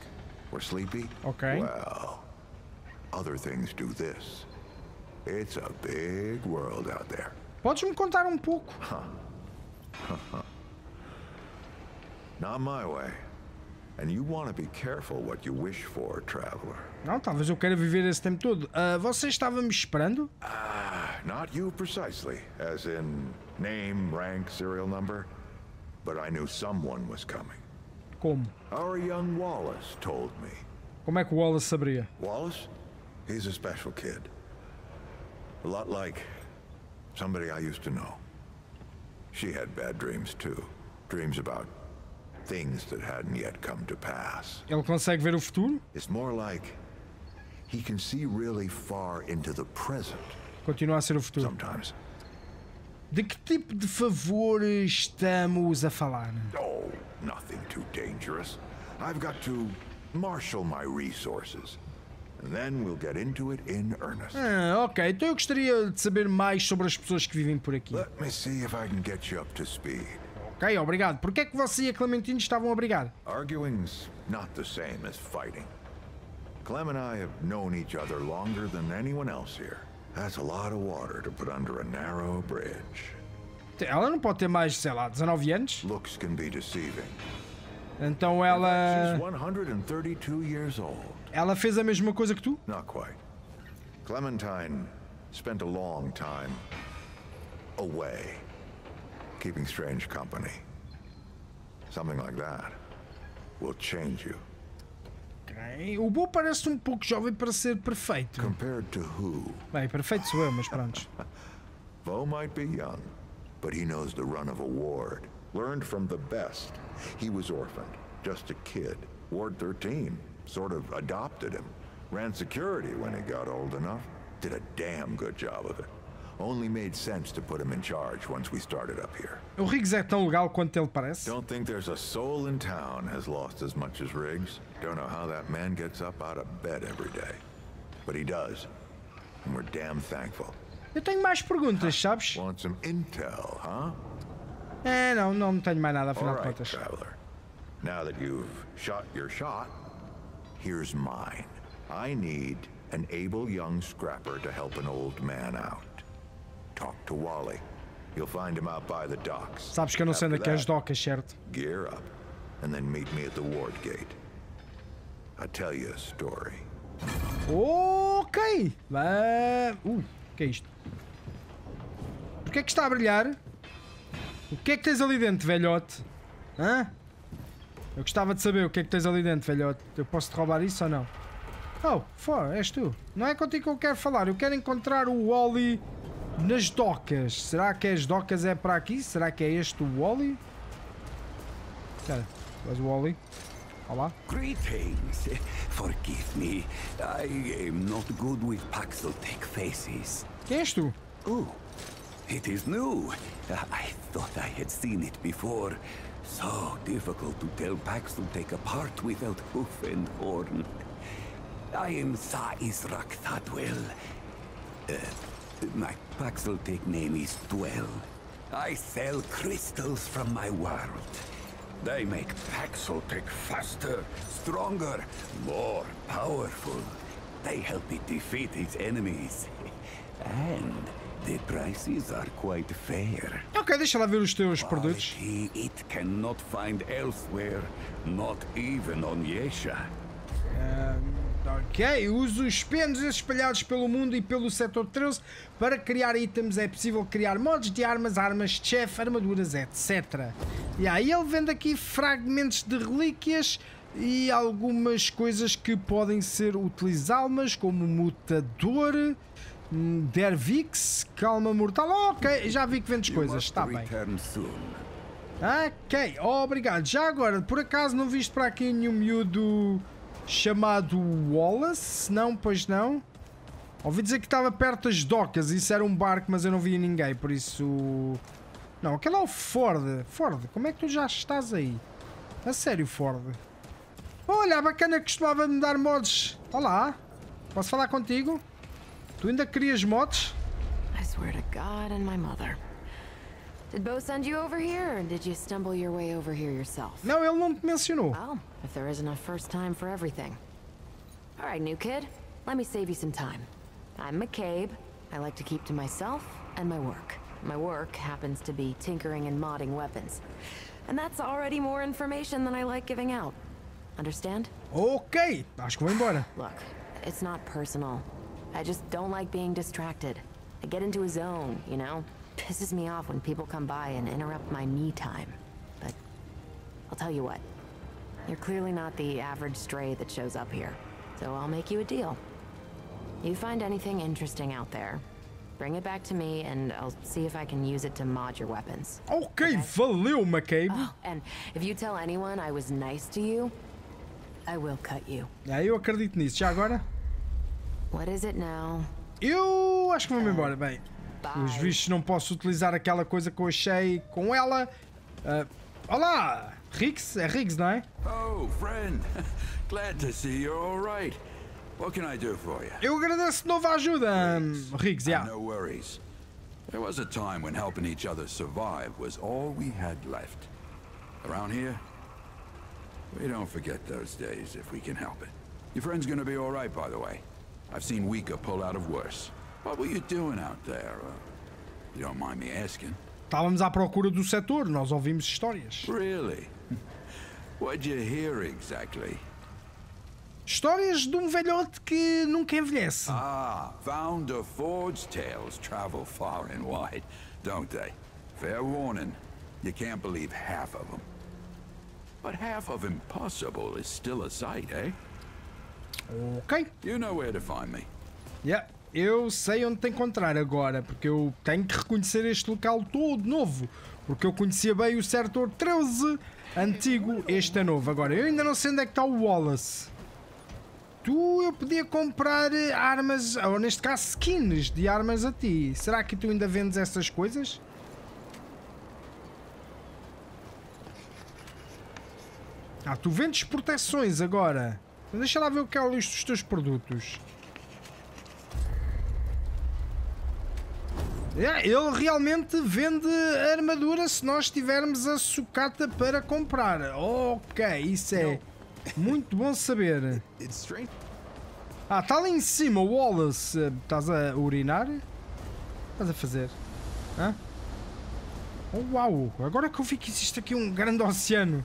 or sleepy? Okay. Well, other things do this. It's a big world out there. Podes-me contar pouco? Not my way. And you want to be careful what you wish for, traveler. Não, talvez eu queira viver esse tempo todo. Você estava-me esperando? Not you precisely, as in name, rank, serial number. But I knew someone was coming. Como? Our young Wallace told me. Como é que Wallace sabia? Wallace? He's a special kid. A lot like somebody I used to know. She had bad dreams too. Dreams about things that hadn't yet come to pass. Ele consegue ver o futuro? It's more like he can see really far into the present. Continua a ser o futuro. Sometimes. De que tipo de favor estamos a falar? Oh, nothing too dangerous. I've got to marshal my resources. And then we'll get into it in earnest. Ok, então eu gostaria de saber mais sobre as pessoas que vivem por aqui. Let me see if I can get you up to speed. Ok, obrigado. Por que é que você e a Clementine estavam a brigar? Arguing's not the same as fighting. Clem and I have known each other longer than anyone else here. That's a lot of water to put under a narrow bridge. Ela não pode ter mais, sei lá, 19 anos? Looks can be deceiving. Então ela... She's 132 years old. Ela fez a mesma coisa que tu? Not quite. Clementine spent a long time away. keeping strange company. Something like that will change you. Okay. O Bo parece pouco jovem para ser perfeito. Compared to who? Bem, perfeito sou eu, mas pronto. Bo might be young, but he knows the run of a ward. Learned from the best. He was orphaned, just a kid. Ward 13 sort of adopted him. Ran security when he got old enough. Did a damn good job of it. Only made sense to put him in charge once we started up here. O Riggs é tão legal quanto ele parece. Don't think there's a soul in town has lost as much as Riggs. Don't know how that man gets up out of bed every day. But he does. And we're damn thankful. Eu tenho mais perguntas, sabes? Want some intel, huh? É, não tenho mais nada, afinal de contas. Traveler. Now that you've shot your shot, here's mine. I need an able young scrapper to help an old man out. Talk to Wally. You'll find him out by the docks. Sabes que eu não sei onde é que as docas, certo? Gear up, and then meet me at the ward gate. I'll tell you a story. Ok! O que é isto? Porquê é que está a brilhar? O que é que tens ali dentro, velhote? Hã? Eu gostava de saber o que é que tens ali dentro, velhote. Eu posso te roubar isso ou não? Oh, fora, és tu. Não é contigo que eu quero falar. Eu quero encontrar o Wally nas docas. Será que as docas é para aqui? Será que é este o Wally? Cara, mas o Wally. Olá. Greetings. Forgive me. I am not good with pixel tech faces. Quem és tu? Oh. It is new. I thought I had seen it before. So difficult to tell Paxeltech apart without hoof and horn. I am Sa Israq Thaduel. My Paxeltech name is Dwell. I sell crystals from my world. They make Paxeltech faster, stronger, more powerful. They help it defeat its enemies. And the prices are quite fair. Ok, deixa lá ver os teus produtos. It cannot find elsewhere, not even on Yesha. Ok, uso os pendos espalhados pelo mundo e pelo setor 13. Para criar itens é possível criar mods de armas, armas de chefe, armaduras, etc. E aí ele vende aqui fragmentos de relíquias e algumas coisas que podem ser utilizadas, como mutador. Dervix, calma mortal. Ok, já vi que vendes coisas, está bem. Ok, obrigado. Já agora, por acaso não viste para aqui nenhum miúdo chamado Wallace? Não, pois não. Ouvi dizer que estava perto das docas, isso era um barco, mas eu não via ninguém, por isso... Não, aquele é o Ford. Ford, como é que tu já estás aí? A sério, Ford. Olha, bacana, costumava-me dar mods. Olá, posso falar contigo? Tu ainda crias mods? I swear to God and my mother. Did Bo send you over here, or did you stumble your way over here yourself? Não, ele não te mencionou. Well, if there isn't a first time for everything. All right, new kid, let me save you some time. I'm McCabe. I like to keep to myself and my work. My work happens to be tinkering and modding weapons, and that's already more information than I like giving out. Understand? Okay, acho que vou embora. Look, it's not personal. I just don't like being distracted. I get into a zone, you know? Pisses me off when people come by and interrupt my me time. But I'll tell you what. You're clearly not the average stray that shows up here. So I'll make you a deal. You find anything interesting out there, bring it back to me and I'll see if I can use it to mod your weapons. Okay, valeu, McCabe. Oh, and if you tell anyone I was nice to you, I will cut you. É, eu acredito nisso. Já agora? What is it now? Eu acho que vou-me embora. Bem, os bichos não posso utilizar aquela coisa que eu achei com ela. Olá! Riggs? É Riggs, não é? Oh, friend! Glad to see you're all right. What can I do for you? Eu agradeço de novo a ajuda, Riggs, yeah. No worries. There was a time when helping each other survive was all we had left. Around here, we don't forget those days if we can help it. Your friend's gonna be all right, by the way. I've seen weaker pull out of worse. What were you doing out there? You don't mind me asking. Estávamos à procura do setor. Nós ouvimos histórias. Really? What'd you hear exactly? Histórias de velhote que nunca envelhece. Ah, founder Ford's tales travel far and wide, don't they? Fair warning. You can't believe half of them. But half of impossible is still a sight, eh? Ok. You know where to find me. Yeah, eu sei onde te encontrar agora, porque eu tenho que reconhecer este local todo novo. Porque eu conhecia bem o setor 13 antigo, este é novo. Agora, eu ainda não sei onde é que está o Wallace. Eu podia comprar armas, ou neste caso skins de armas a ti. Será que tu ainda vendes essas coisas? Ah, tu vendes proteções agora. Deixa lá ver o que é o lixo dos teus produtos. É, ele realmente vende armadura se nós tivermos a sucata para comprar. Ok, isso é muito bom saber. Ah, está ali em cima o Wallace. Estás a urinar? Estás a fazer? Hã? Oh, uau! Agora que eu vi que existe aqui um grande oceano.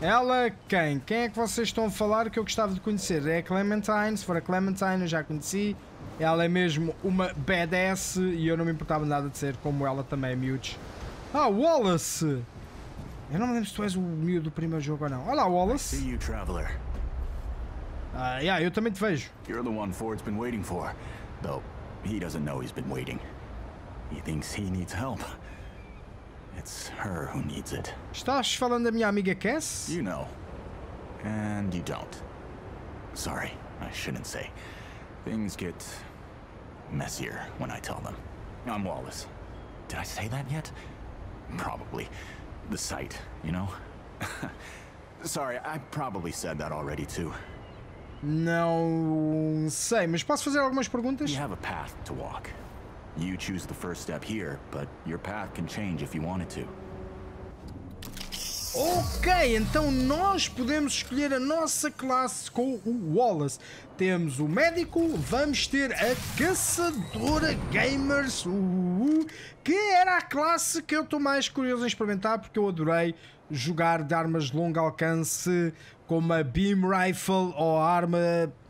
Ela quem? Quem é que vocês estão a falar que eu gostava de conhecer? É a Clementine? Se for a Clementine, eu já a conheci. Ela é mesmo uma badass e eu não me importava nada de ser como ela também, miúdos. Ah, Wallace! Eu não me lembro se tu és o miúdo do primeiro jogo ou não. Olá, Wallace! Ah, yeah, eu também te vejo. You're the one Ford's been waiting for, though he doesn't know he's been waiting. He thinks he needs help. It's her who needs it. Estás falando da minha amiga Cass? You know, and you don't. Sorry, I shouldn't say. Things get messier when I tell them. I'm Wallace. Did I say that yet? Probably. The site, you know? Sorry, I probably said that already too. Não sei, mas posso fazer algumas perguntas? You have a path to walk. You choose the first step here, but your path can change if you wanted to. Ok, então nós podemos escolher a nossa classe com o Wallace. Temos o médico, vamos ter a caçadora gamers, que era a classe que eu estou mais curioso em experimentar, porque eu adorei jogar de armas de longo alcance, como a Beam Rifle ou a arma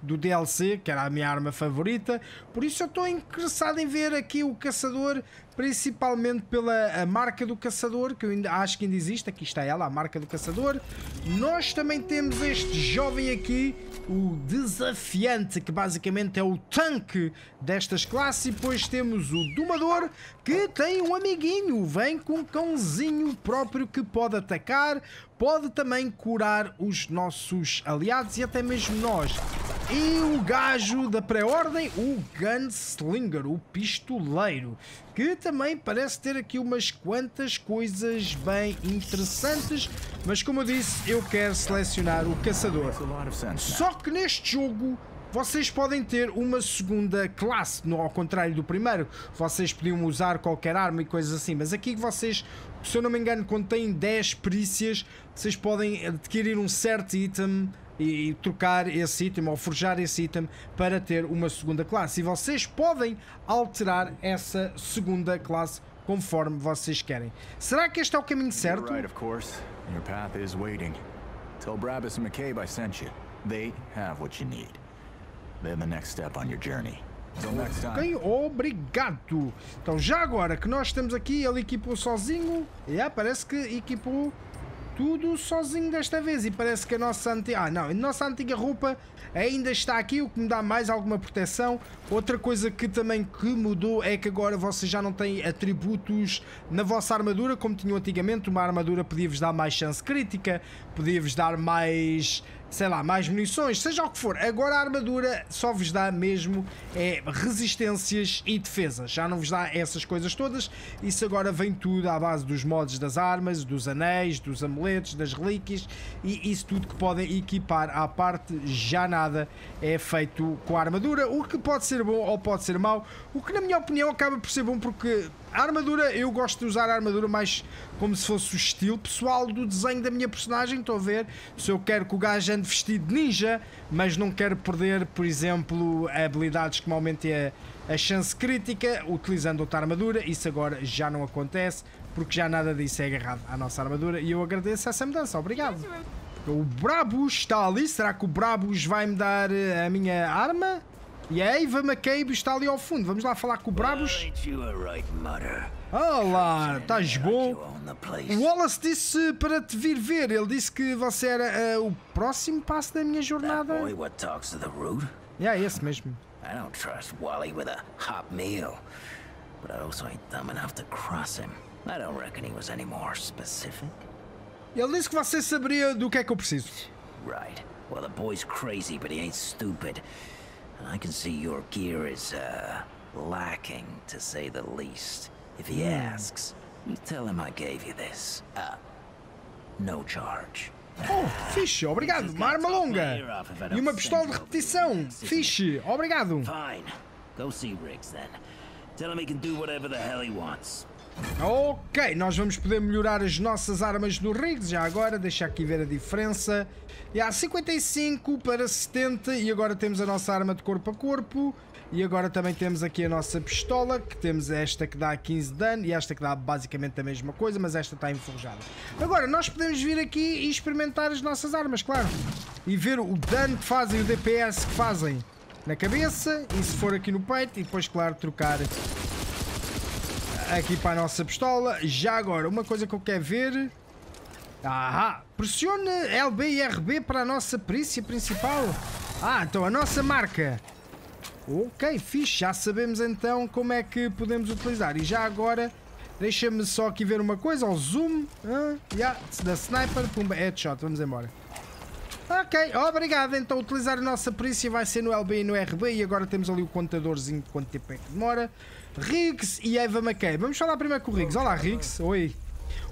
do DLC, que era a minha arma favorita. Por isso eu estou interessado em ver aqui o caçador, principalmente pela marca do caçador, que eu ainda, acho que ainda existe. Aqui está ela, a marca do caçador. Nós também temos este jovem aqui, o desafiante, que basicamente é o tanque destas classes. E depois temos o domador, que tem um amiguinho, vem com um cãozinho próprio que pode atacar, pode também curar os nossos aliados e até mesmo nós. E o gajo da pré-ordem, o Gunslinger, o pistoleiro, que também parece ter aqui umas quantas coisas bem interessantes, mas como eu disse, eu quero selecionar o caçador. Só que neste jogo vocês podem ter uma segunda classe, ao contrário do primeiro. Vocês podiam usar qualquer arma e coisas assim, mas aqui que vocês, se eu não me engano, contém 10 perícias, vocês podem adquirir um certo item e trocar esse item ou forjar esse item para ter uma segunda classe. E vocês podem alterar essa segunda classe conforme vocês querem. Será que este é o caminho certo? Você está certo, claro. O seu caminho está esperando. Diga a Brabus e McCabe que eu te enviei. Eles têm o que você precisa. Then the next step on your journey. So next time. Ok, obrigado. Então já agora que nós estamos aqui, ele equipou sozinho. Parece que equipou tudo sozinho desta vez. E parece que a nossa antiga... Ah, não, a nossa antiga roupa ainda está aqui, o que me dá mais alguma proteção. Outra coisa que também que mudou é que agora vocês já não têm atributos na vossa armadura, como tinham antigamente. Uma armadura podia-vos dar mais chance crítica, podia-vos dar mais... sei lá, mais munições, seja o que for. Agora a armadura só vos dá mesmo resistências e defesa, já não vos dá essas coisas todas. Isso agora vem tudo à base dos mods das armas, dos anéis, dos amuletos, das relíquias e isso tudo que podem equipar à parte. Já nada é feito com a armadura, o que pode ser bom ou pode ser mau, o que na minha opinião acaba por ser bom, porque a armadura, eu gosto de usar a armadura mais como se fosse o estilo pessoal do desenho da minha personagem. Estou a ver se eu quero que o gajo ande vestido de ninja, mas não quero perder, por exemplo, habilidades que me aumentem a chance crítica utilizando outra armadura. Isso agora já não acontece, porque já nada disso é agarrado à nossa armadura e eu agradeço essa mudança. Obrigado. O Brabus está ali. Será que o Brabus vai-me dar a minha arma? E a Ava McCabe está ali ao fundo. Vamos lá falar com o Brabus. Olá, estás bom? O Wallace disse para te vir ver. Ele disse que você era o próximo passo da minha jornada. É esse mesmo. I don't trust Wally with a hot meal, but I also ain't dumb enough to cross him. I don't reckon he was any more specific. Ele disse que você saberia do que é que eu preciso. Right. Well, the boy's crazy, but he ain't stupid. And I can see your gear is lacking, to say the least. If he asks, you tell him I gave you this. No charge. Oh, fixe, obrigado. Uma arma longa e uma pistola de repetição. Fixe, obrigado. Ok, nós vamos poder melhorar as nossas armas do Riggs. Já agora, deixa aqui ver a diferença. E há 55 para 70 e agora temos a nossa arma de corpo a corpo. E agora também temos aqui a nossa pistola, que temos esta que dá 15 de dano e esta que dá basicamente a mesma coisa, mas esta está enferrujada. Agora, nós podemos vir aqui e experimentar as nossas armas, claro. E ver o dano que fazem, o DPS que fazem na cabeça, e se for aqui no peito, e depois, claro, trocar aqui para a nossa pistola. Já agora, uma coisa que eu quero ver... Ahá! Pressione LB e RB para a nossa perícia principal. Ah, então a nossa marca... Ok, fixe, já sabemos então como é que podemos utilizar. E já agora, deixa-me só aqui ver uma coisa, ao zoom, da sniper, pumba, headshot, vamos embora. Ok, obrigado, então utilizar a nossa perícia vai ser no LB e no RB, e agora temos ali o contadorzinho de quanto tempo é que demora. Riggs e Ava McCabe, vamos falar primeiro com o Riggs. Olá Riggs, oi.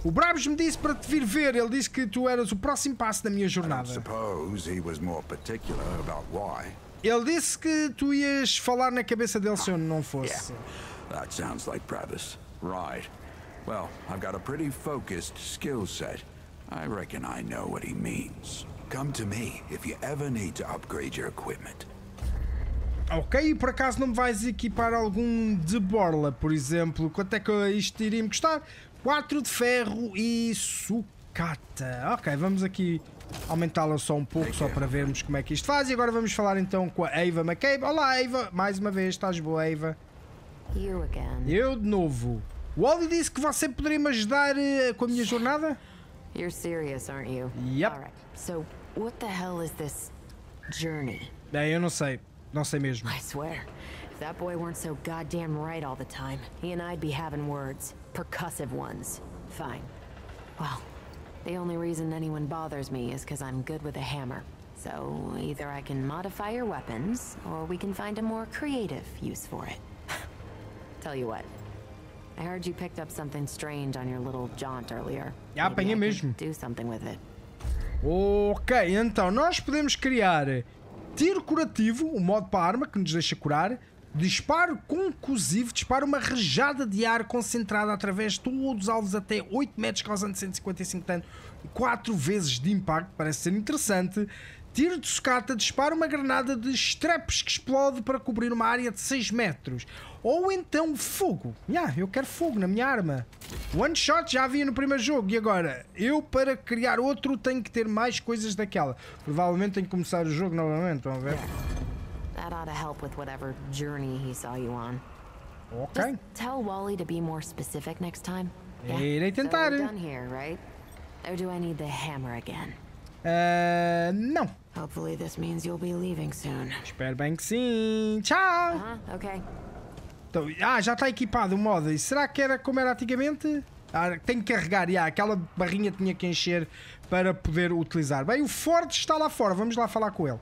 O Brabus me disse para te vir ver, ele disse que tu eras o próximo passo da minha jornada. Ele disse que tu ias falar na cabeça dele se eu não fosse. That sounds like Brabus. Right. Well, I've got a pretty focused skill set. I reckon I know what he means. Come to me if you ever need to upgrade your equipment. Ok, por acaso não me vais equipar algum de borla, por exemplo? Quanto é que isto iria me custar? 4 de ferro e sucata. Ok, vamos aqui aumentá-la só um pouco, só para vermos como é que isto faz. E agora vamos falar então com a Ava McCabe. Olá Ava, mais uma vez, estás boa Ava? Eu de novo. O Wally disse que você poderia me ajudar com a minha jornada? You're serious, aren't you? Yep. All right. So, what the hell is this journey? Bem, eu não sei. Não sei mesmo. I swear, if that boy weren't so goddamn right all the time, he and I'd be having words, percussive ones. Fine. Well, the only reason anyone bothers me is because I'm good with a hammer. So either I can modify your weapons, or we can find a more creative use for it. Tell you what, I heard you picked up something strange on your little jaunt earlier. Yeah, apanhei mesmo. Do something with it. Ok, então nós podemos criar tiro curativo, um modo para a arma que nos deixa curar. Disparo conclusivo, disparo uma rajada de ar concentrada através de todos os alvos até 8 metros, causando 155 dano e 4 vezes de impacto, parece ser interessante. Tiro de sucata, disparo uma granada de straps que explode para cobrir uma área de 6 metros. Ou então fogo. Eu quero fogo na minha arma. One shot já havia no primeiro jogo e agora eu para criar outro tenho que ter mais coisas daquela. Provavelmente tenho que começar o jogo novamente, vamos ver. That ought to help with whatever journey he saw you on. Okay. Just tell Wally to be more specific next time. Irei tentar. So we're done here, right? Or do I need the hammer again? Não. Hopefully this means you'll be leaving soon. Espero bem que sim. Tchau. Okay. Então, já está equipado o modo. E será que era como era antigamente? Tenho que carregar, aquela barrinha tinha que encher para poder utilizar. Bem, o Ford está lá fora. Vamos lá falar com ele.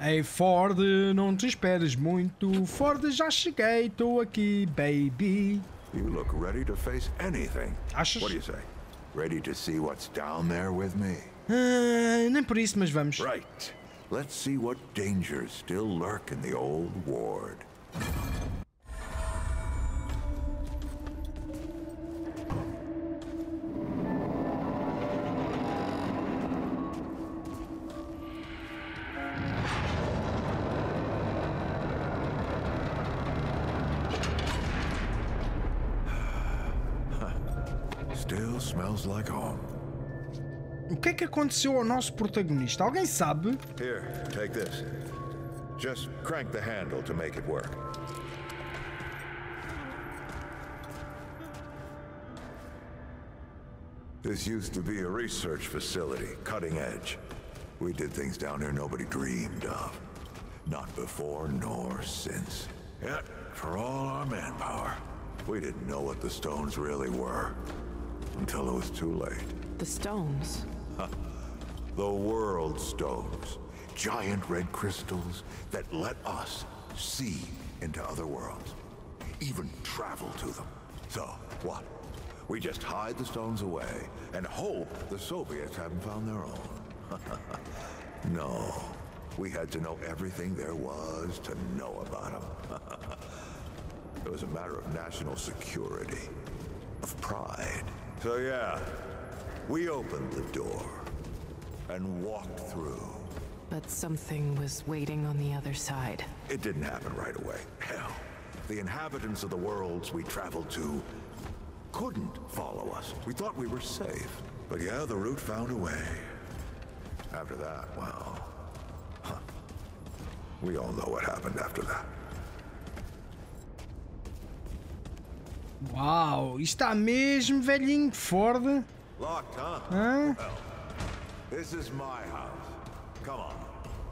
Ei Ford, não te esperes muito. Ford, já cheguei, estou aqui, baby. You look ready to face anything. Achas? What do you say? Ready to see what's down there with me? Nem por isso, mas vamos. Right. Let's see what dangers still lurk in the old ward. O que é que aconteceu ao nosso protagonista? Alguém sabe? Just crank the handle to make it work. This used to be a research facility, cutting edge. We did things down here nobody dreamed of. Not before nor since. Yet, for all our manpower, we didn't know what the stones really were. Until it was too late. The stones? The world stones. Giant red crystals that let us see into other worlds. Even travel to them. So, what? We just hide the stones away and hope the Soviets haven't found their own. No. We had to know everything there was to know about them. It was a matter of national security. Of pride. So yeah, we opened the door and walked through. But something was waiting on the other side. It didn't happen right away. Hell, the inhabitants of the worlds we traveled to couldn't follow us. We thought we were safe. But yeah, the route found a way. After that, well... Huh. We all know what happened after that. Uau, está mesmo velhinho Ford. Locked, huh? Hã? Well, this is my house. Come on.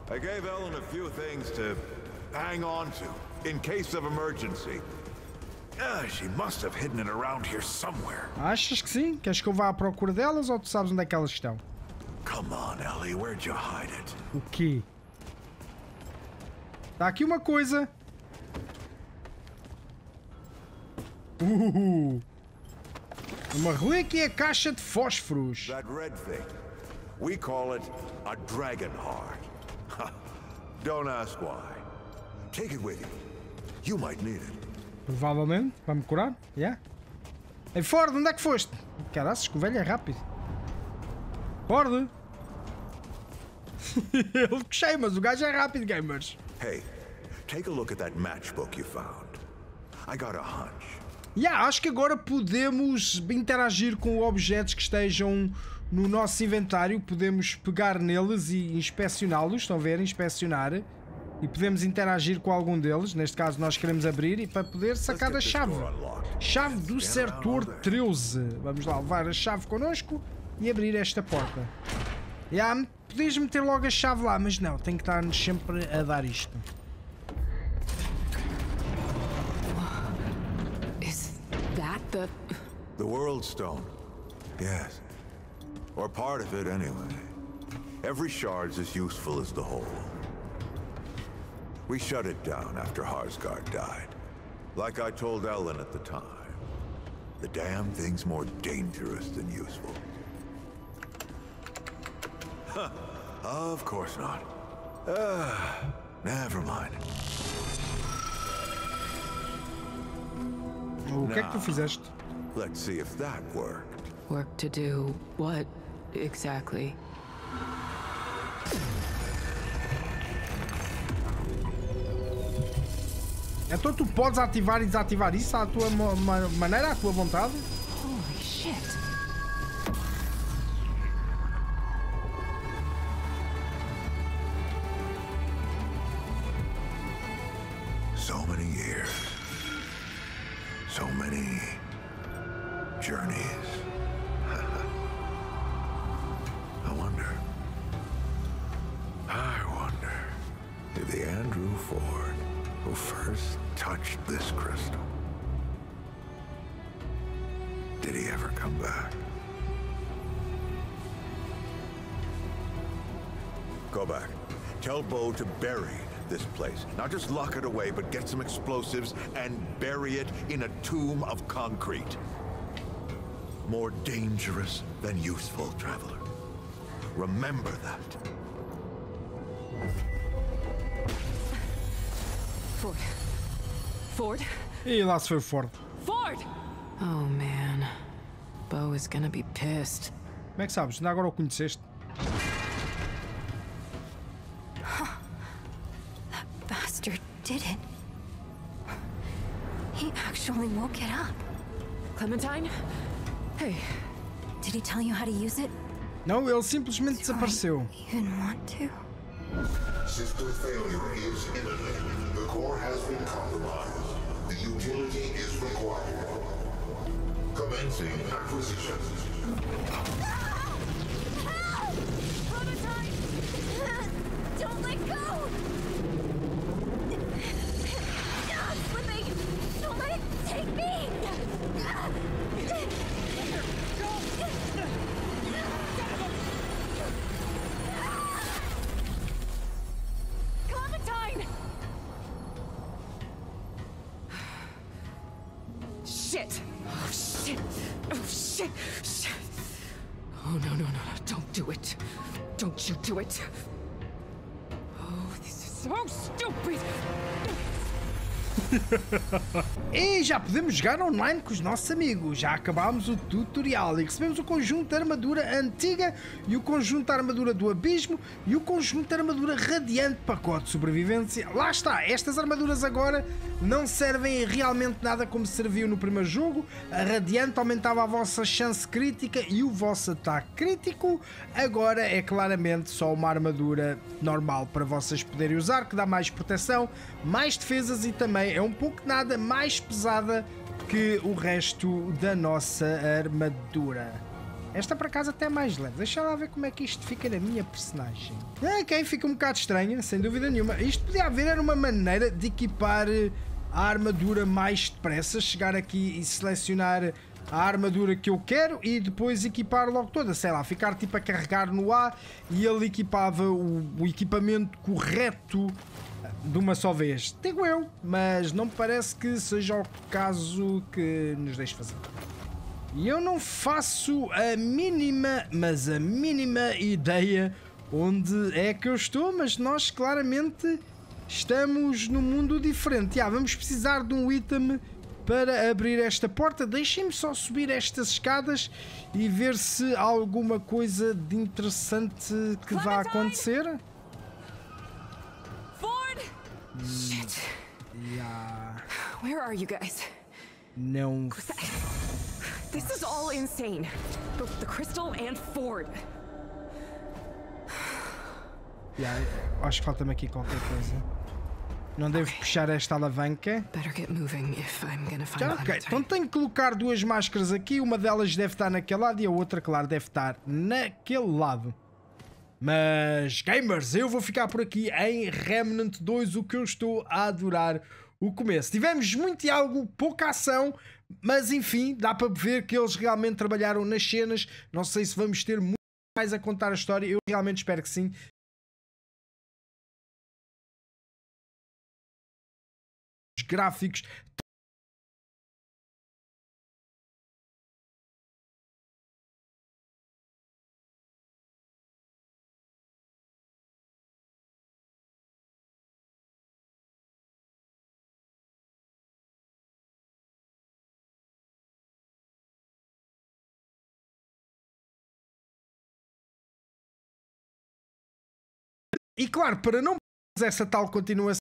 I gave Ellen a few things to hang on to in case of emergency. She must have hidden it around here somewhere. Achas que sim? Queres que eu vá à procura delas ou tu sabes onde é que elas estão? Come on, Ellie, where'd you hide it? O quê? Está aqui uma coisa. Uma relíquia caixa de fósforos. That red thing. We call it a dragon heart. Don't ask why. Take it with you. You might need it. Provavelmente. Vai-me curar? Yeah. Ei, Ford, onde é que foste? Caraças, que o velho é rápido. Ford! Eu puxei, mas o gajo é rápido, gamers. Hey, take a look at that matchbook you found. I got a hunch. Yeah, acho que agora podemos interagir com objetos que estejam no nosso inventário. Podemos pegar neles e inspecioná-los, estão a ver? Inspecionar. E podemos interagir com algum deles. Neste caso nós queremos abrir e para poder sacar a chave. Chave do setor 13. Vamos lá levar a chave connosco e abrir esta porta. Yeah, podias meter logo a chave lá, mas não, tem que estar-nos sempre a dar isto. The world stone. Yes. Or part of it anyway. Every shard's as useful as the whole. We shut it down after Harsgard died. Like I told Ellen at the time. The damn thing's more dangerous than useful. Huh. Of course not. Never mind. O que é que tu fizeste? Let's see if that worked. Work to do what exactly? Então tu podes ativar e desativar isso à tua maneira, à tua vontade? Holy shit! So many years. So many journeys. I wonder if the Andrew Ford who first touched this crystal, did he ever come back? Go back. Tell Bo to bury this place. Not just lock it away, but get some explosives and bury it in a tomb of concrete. More dangerous than useful, traveler. Remember that. Ford. Ford? He lost for Ford. Ford! Oh man. Bo is gonna be pissed. Como é que sabes? Agora o conheceste. Didn't. He actually won't get up. Clementine? Hey. Did he tell you how to use it? No, ele simplesmente desapareceu. I even want to. System failure is imminent. The core has been compromised. The utility is required. Commencing acquisition. Help! Clementine! Don't let go! Stop slipping! Don't let it take me! Clementine! Shit! Oh, shit! Oh, shit! Shit! Oh, no, no, no, no. Don't do it. Don't you do it. Oh, this is so stupid! E já podemos jogar online com os nossos amigos. Já acabámos o tutorial e recebemos o conjunto de armadura antiga e o conjunto de armadura do abismo e o conjunto de armadura radiante, pacote de sobrevivência. Lá está, estas armaduras agora não servem realmente nada como serviu no primeiro jogo. A radiante aumentava a vossa chance crítica e o vosso ataque crítico. Agora é claramente só uma armadura normal para vocês poderem usar, que dá mais proteção, mais defesas e também é um pouco nada mais pesada que o resto da nossa armadura. Esta para casa até é mais leve. Deixa lá ver como é que isto fica na minha personagem. Ok, fica um bocado estranha, sem dúvida nenhuma. Isto podia haver era uma maneira de equipar a armadura mais depressa. Chegar aqui e selecionar a armadura que eu quero e depois equipar logo toda, sei lá, ficar tipo a carregar no ar e ele equipava o equipamento correto de uma só vez, digo eu, mas não me parece que seja o caso que nos deixe fazer. E eu não faço a mínima, mas a mínima ideia onde é que eu estou, mas nós claramente estamos num mundo diferente. Ah, vamos precisar de um item para abrir esta porta. Deixem-me só subir estas escadas e ver se há alguma coisa de interessante que vá acontecer. Shit. Yeah. Where are you guys? No. This is all insane. Both the crystal and Ford. Yeah, acho que falta-me aqui qualquer coisa. Não devo puxar esta alavanca. Ok, então tenho que colocar duas máscaras aqui. Uma delas deve estar naquele lado e a outra, claro, deve estar naquele lado. Mas, gamers, eu vou ficar por aqui em Remnant 2, o que eu estou a adorar o começo. Tivemos muito diálogo, pouca ação, mas enfim, dá para ver que eles realmente trabalharam nas cenas. Não sei se vamos ter muito mais a contar a história, eu realmente espero que sim. Os gráficos... E claro, para não perder essa tal continuação,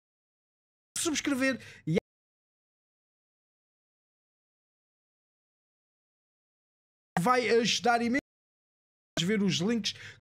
subscrever e vai ajudar imenso a ver os links